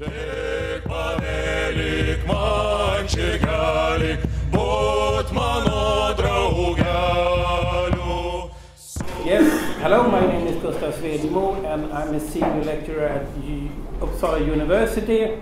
Yes, hello, my name is Gustaf Svedmo and I'm a senior lecturer at Uppsala University,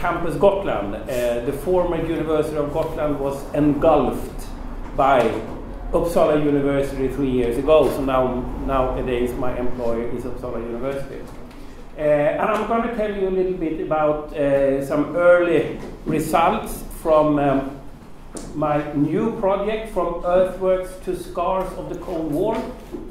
Campus Gotland. The former University of Gotland was engulfed by Uppsala University 3 years ago, so nowadays my employer is Uppsala University. And I'm going to tell you a little bit about some early results from my new project, From Earthworks to Scars of the Cold War,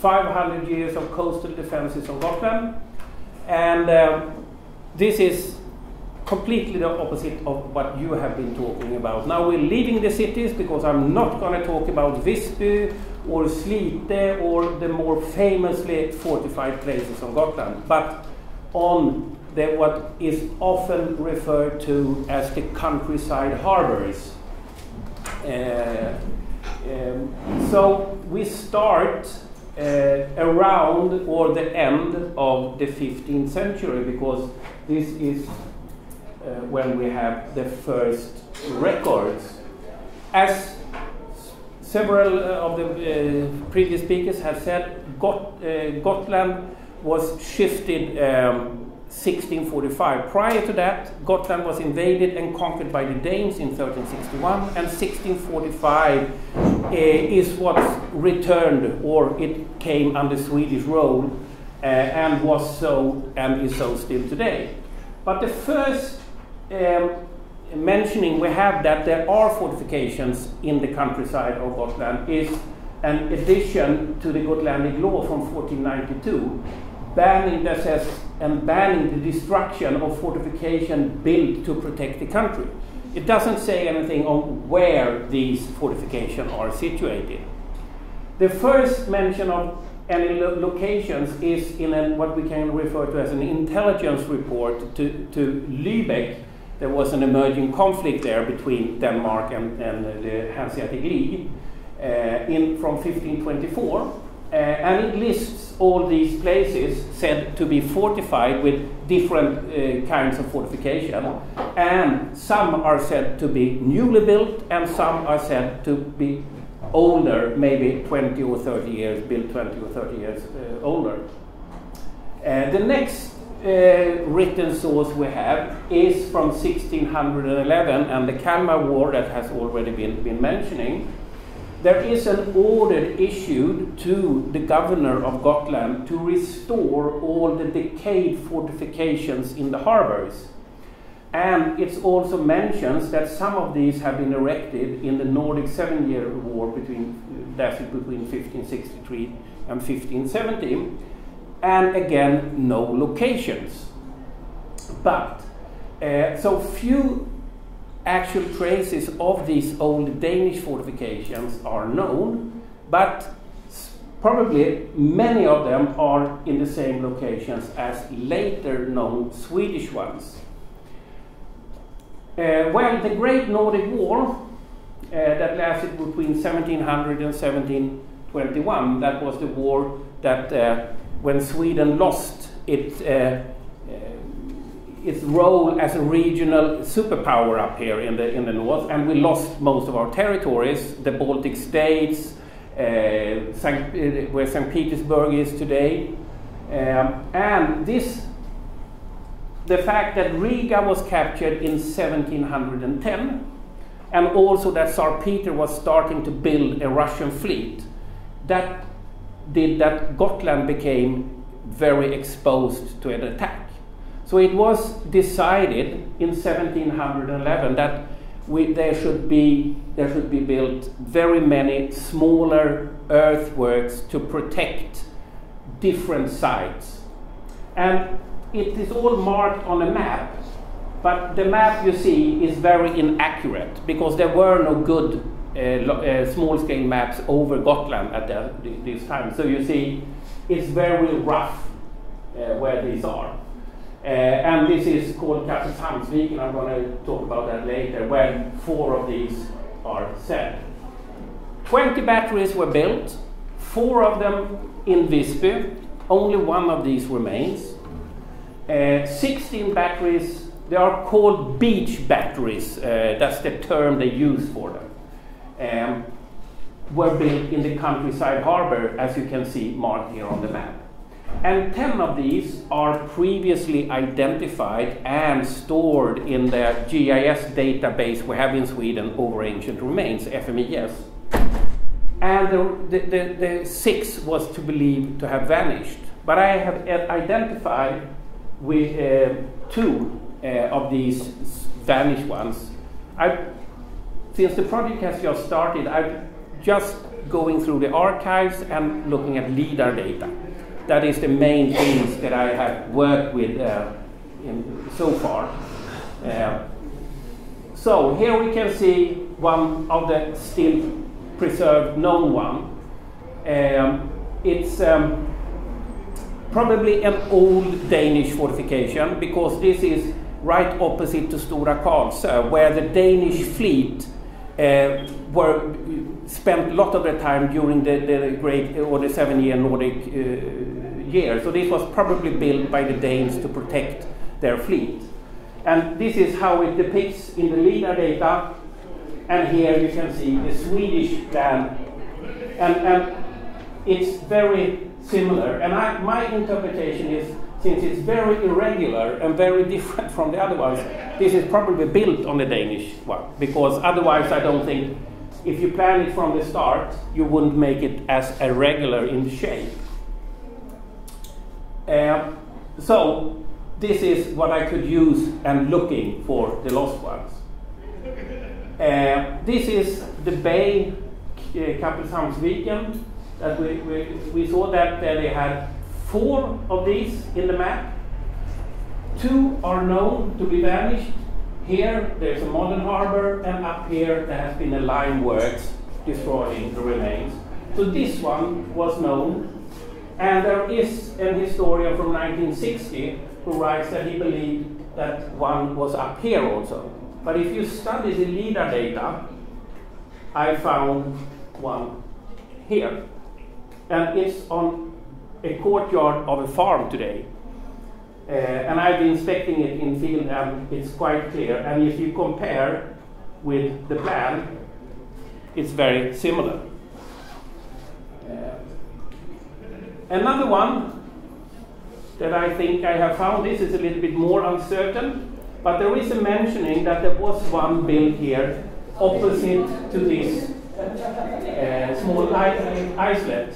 500 Years of Coastal Defenses of Gotland. And this is completely the opposite of what you have been talking about. Now we're leaving the cities because I'm not going to talk about Visby or Slite or the more famously fortified places of Gotland, but on the, what is often referred to as the countryside harbors. So we start around or the end of the 15th century, because this is when we have the first records. As several of the previous speakers have said, Gotland was shifted 1645. Prior to that, Gotland was invaded and conquered by the Danes in 1361, and 1645 is what's returned, or it came under Swedish rule and was so and is so still today. But the first mentioning we have that there are fortifications in the countryside of Gotland is an addition to the Gotlandic law from 1492. Banning that says, and banning the destruction of fortification built to protect the country. It doesn't say anything on where these fortifications are situated. The first mention of any locations is in what we can refer to as an intelligence report to Lübeck. There was an emerging conflict there between Denmark and the Hanseatic League from 1524. And it lists all these places said to be fortified with different kinds of fortification, and some are said to be newly built and some are said to be older, maybe 20 or 30 years, built 20 or 30 years older. The next written source we have is from 1611 and the Kalmar War that has already been mentioning. There is an order issued to the governor of Gotland to restore all the decayed fortifications in the harbors. And it also mentions that some of these have been erected in the Nordic 7 Year War between 1563 and 1570. And again, no locations. But so few actual traces of these old Danish fortifications are known, but probably many of them are in the same locations as later known Swedish ones. Well, the Great Nordic War that lasted between 1700 and 1721, that was the war that when Sweden lost its role as a regional superpower up here in the north, and we lost most of our territories, the Baltic states, where St. Petersburg is today, and the fact that Riga was captured in 1710, and also that Tsar Peter was starting to build a Russian fleet, that did that Gotland became very exposed to an attack. So it was decided in 1711 that there should be built very many smaller earthworks to protect different sites. And it is all marked on a map, but the map you see is very inaccurate because there were no good small-scale maps over Gotland at this time. So you see it's very rough where these are. And this is called Kapelshamnsviken, and I'm going to talk about that later, when 4 of these are said. 20 batteries were built, 4 of them in Visby, only 1 of these remains. 16 batteries. They are called beach batteries. That's the term they use for them. Were built in the countryside harbor, as you can see marked here on the map. And 10 of these are previously identified and stored in the GIS database we have in Sweden over ancient remains, FMES. And the 6 was to believe to have vanished. But I have identified with 2 of these vanished ones. Since the project has just started, I've just going through the archives and looking at LiDAR data. That is the main things that I have worked with so far. So here we can see one of the still preserved known one. It's probably an old Danish fortification, because this is right opposite to Stora Karlsö, where the Danish fleet spent a lot of their time during the Great or the 7-year Nordic year. So this was probably built by the Danes to protect their fleet. And this is how it depicts in the LiDAR data. And here you can see the Swedish plan. And it's very similar. And my interpretation is, since it's very irregular and very different from the other ones, this is probably built on the Danish one, because otherwise I don't think, if you plan it from the start, you wouldn't make it as irregular in shape. So this is what I could use and looking for the lost ones. This is the bay, Kapelshamnsviken, that we saw that they had 4 of these in the map. 2 are known to be vanished. Here there's a modern harbor, and up here there has been a lime works destroying the remains. So this one was known, and there is an historian from 1960 who writes that he believed that one was up here also. But if you study the LiDAR data, I found one here, and it's on a courtyard of a farm today. And I've been inspecting it in field, and it's quite clear. And if you compare with the plan, it's very similar. Another one that I think I have found, this is a little bit more uncertain, but there is a mentioning that there was one built here opposite to this small islet.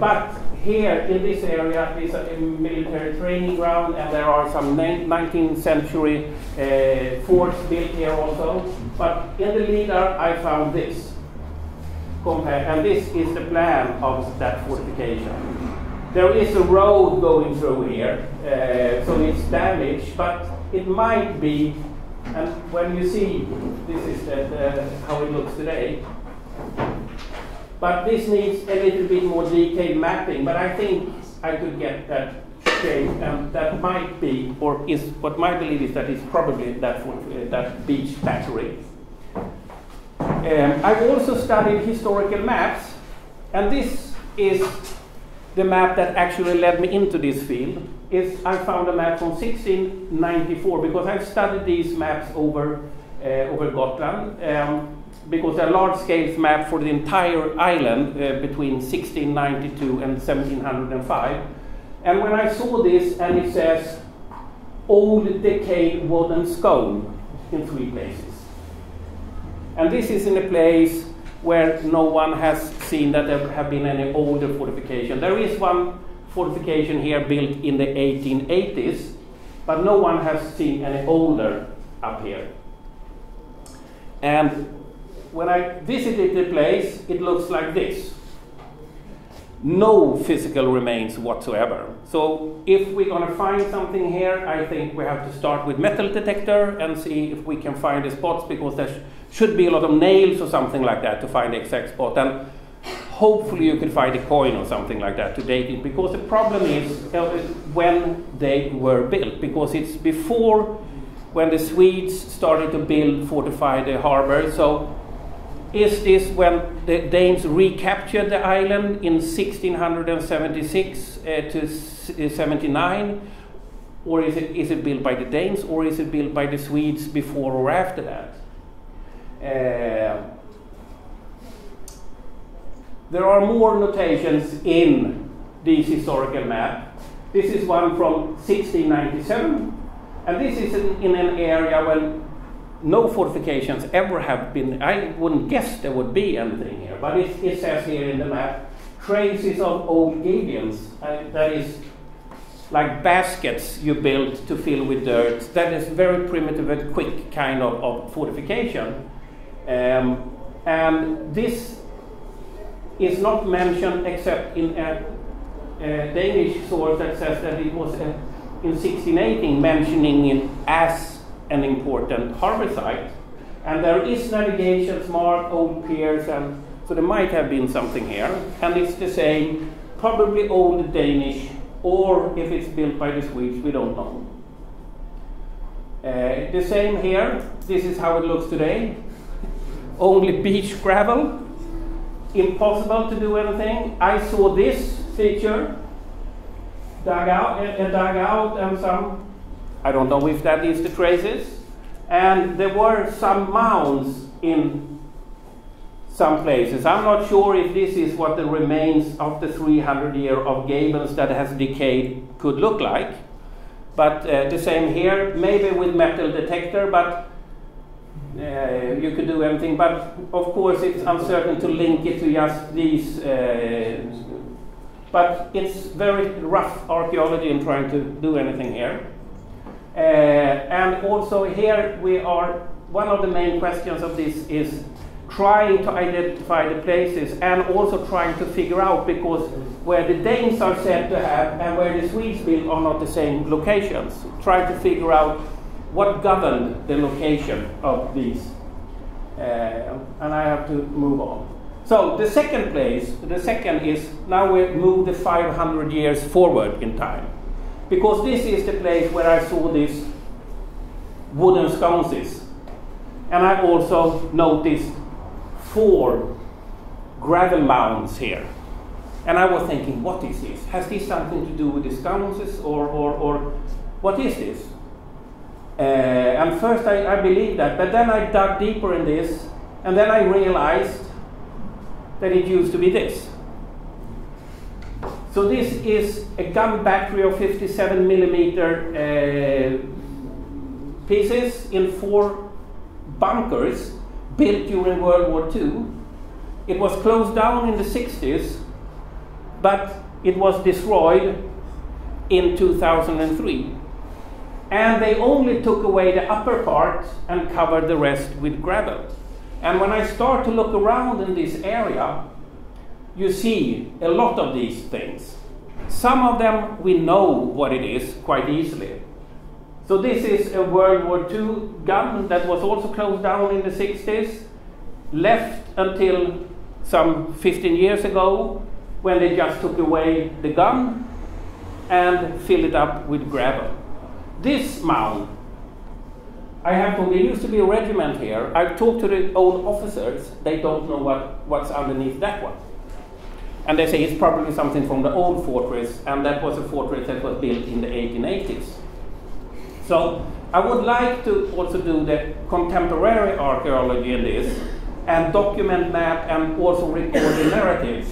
But here in this area is a military training ground, and there are some 19th century forts built here also. But in the LiDAR I found this, and this is the plan of that fortification. There is a road going through here, so it's damaged, but it might be, and when you see, this is how it looks today. But this needs a little bit more detailed mapping, but I think I could get that shape, and that might be, or is, what my belief is that it's probably that beach battery. I've also studied historical maps, and this is the map that actually led me into this field. I found a map from 1694, because I've studied these maps over Gotland. Because a large-scale map for the entire island between 1692 and 1705. And when I saw this, and it says old decayed wooden scone in 3 places. And this is in a place where no one has seen that there have been any older fortification. There is one fortification here built in the 1880s, but no one has seen any older up here. And when I visited the place, it looks like this. No physical remains whatsoever. So if we're going to find something here, I think we have to start with metal detector and see if we can find the spots, because there should be a lot of nails or something like that to find the exact spot. And hopefully you can find a coin or something like that to date it, because the problem is when they were built, because it's before when the Swedes started to build, fortify the harbor. So is this when the Danes recaptured the island in 1676 to 79, or is it built by the Danes, or is it built by the Swedes before or after that? There are more notations in this historical map. This is one from 1697, and this is in an area where no fortifications ever have been. I wouldn't guess there would be anything here, but it says here in the map, traces of old gabions, that is like baskets you built to fill with dirt. That is very primitive and quick kind of fortification. And this is not mentioned except in a Danish source that says that it was in 1618 mentioning it as an important harbor site. And there is navigations marked, old piers, and so there might have been something here. And it's the same, probably old Danish, or if it's built by the Swedes, we don't know. The same here, this is how it looks today. Only beach gravel, impossible to do anything. I saw this feature, dug out and some, I don't know if that is the traces. And there were some mounds in some places. I'm not sure if this is what the remains of the 300-year of gables that has decayed could look like. But the same here, maybe with metal detector, but you could do everything. But of course it's uncertain to link it to just these. But it's very rough archaeology in trying to do anything here. And also here we are, one of the main questions of this is trying to identify the places and also trying to figure out, because where the Danes are said to have and where the Swedes built are not the same locations. Try to figure out what governed the location of these. And I have to move on. So the second place, the second is, now we move the 500 years forward in time. Because this is the place where I saw these wooden sconces. And I also noticed 4 gravel mounds here. And I was thinking, what is this? Has this something to do with the sconces, or what is this? And first I believed that, but then I dug deeper in this, and then I realized that it used to be this. So this is a gun battery of 57mm pieces in 4 bunkers built during World War II. It was closed down in the 60s, but it was destroyed in 2003. And they only took away the upper part and covered the rest with gravel. And when I start to look around in this area, you see a lot of these things. Some of them we know what it is quite easily. So this is a World War II gun that was also closed down in the 60s, left until some 15 years ago, when they just took away the gun and filled it up with gravel. This mound, there used to be a regiment here. I've talked to the old officers, they don't know what's underneath that one. And they say it's probably something from the old fortress, and that was a fortress that was built in the 1880s. So I would like to also do the contemporary archaeology in this, and document, map, and also record the narratives.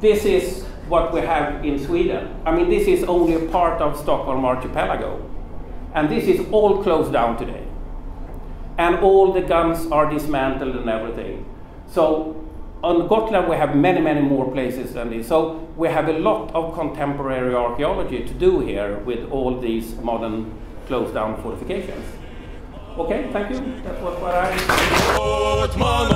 This is what we have in Sweden. I mean, this is only a part of Stockholm archipelago. And this is all closed down today. And all the guns are dismantled and everything. So on Gotland we have many, many more places than this. So we have a lot of contemporary archaeology to do here with all these modern closed down fortifications. Okay, thank you. That was what I...